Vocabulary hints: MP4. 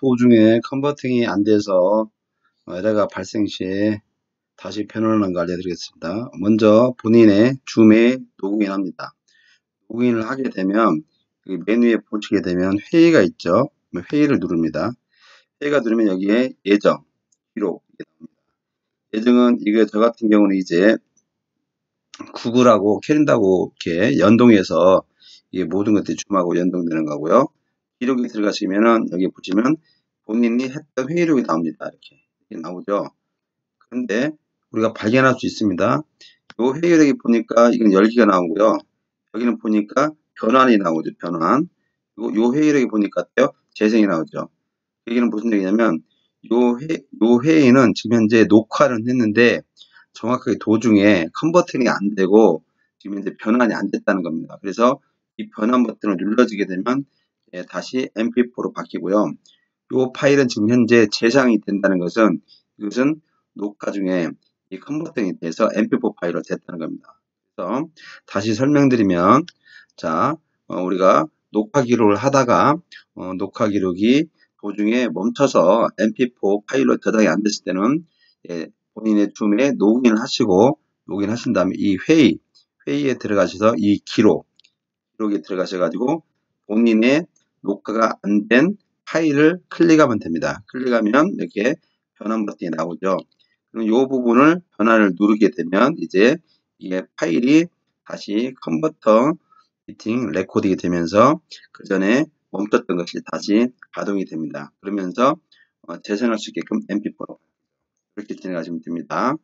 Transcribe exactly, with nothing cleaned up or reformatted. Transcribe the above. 도중에 컨버팅이 안 돼서 에러가 발생 시에 다시 변환하는 거 알려드리겠습니다. 먼저 본인의 줌에 로그인합니다. 로그인을 하게 되면 여기 메뉴에 보시게 되면 회의가 있죠. 회의를 누릅니다. 회의가 누르면 여기에 예정, 기록 나옵니다. 예정은 이거 저 같은 경우는 이제 구글하고 캘린더하고 이렇게 연동해서 이게 모든 것들이 줌하고 연동되는 거고요. 기록이 들어가시면은 여기 보시면 본인이 했던 회의록이 나옵니다. 이렇게, 이렇게 나오죠. 그런데 우리가 발견할 수 있습니다. 이 회의록이 보니까 이건 열기가 나오고요. 여기는 보니까 변환이 나오죠. 변환. 그리고 이 회의록이 보니까 어때요? 재생이 나오죠. 여기는 무슨 얘기냐면 이 회의, 회의는 지금 현재 녹화를 했는데 정확하게 도중에 컨버팅이 안 되고 지금 이제 변환이 안 됐다는 겁니다. 그래서 이 변환 버튼을 눌러주게 되면 예, 다시 엠피포로 바뀌고요. 이 파일은 지금 현재 재생이 된다는 것은 이것은 녹화 중에 이 컨버팅이 돼서 엠피포 파일로 됐다는 겁니다. 그래서 다시 설명드리면 자 어, 우리가 녹화 기록을 하다가 어, 녹화 기록이 도중에 멈춰서 엠피포 파일로 저장이 안 됐을 때는 예, 본인의 줌에 로그인을 하시고 로그인하신 다음에 이 회의 회의에 들어가셔서 이 기록 기록에 들어가셔가지고 본인의 녹화가 안 된 파일을 클릭하면 됩니다. 클릭하면 이렇게 변환 버튼이 나오죠. 그럼 이 부분을 변환을 누르게 되면 이제 이 파일이 다시 컨버터 미팅 레코딩이 되면서 그 전에 멈췄던 것이 다시 가동이 됩니다. 그러면서 재생할 수 있게끔 엠피포로 이렇게 진행하시면 됩니다.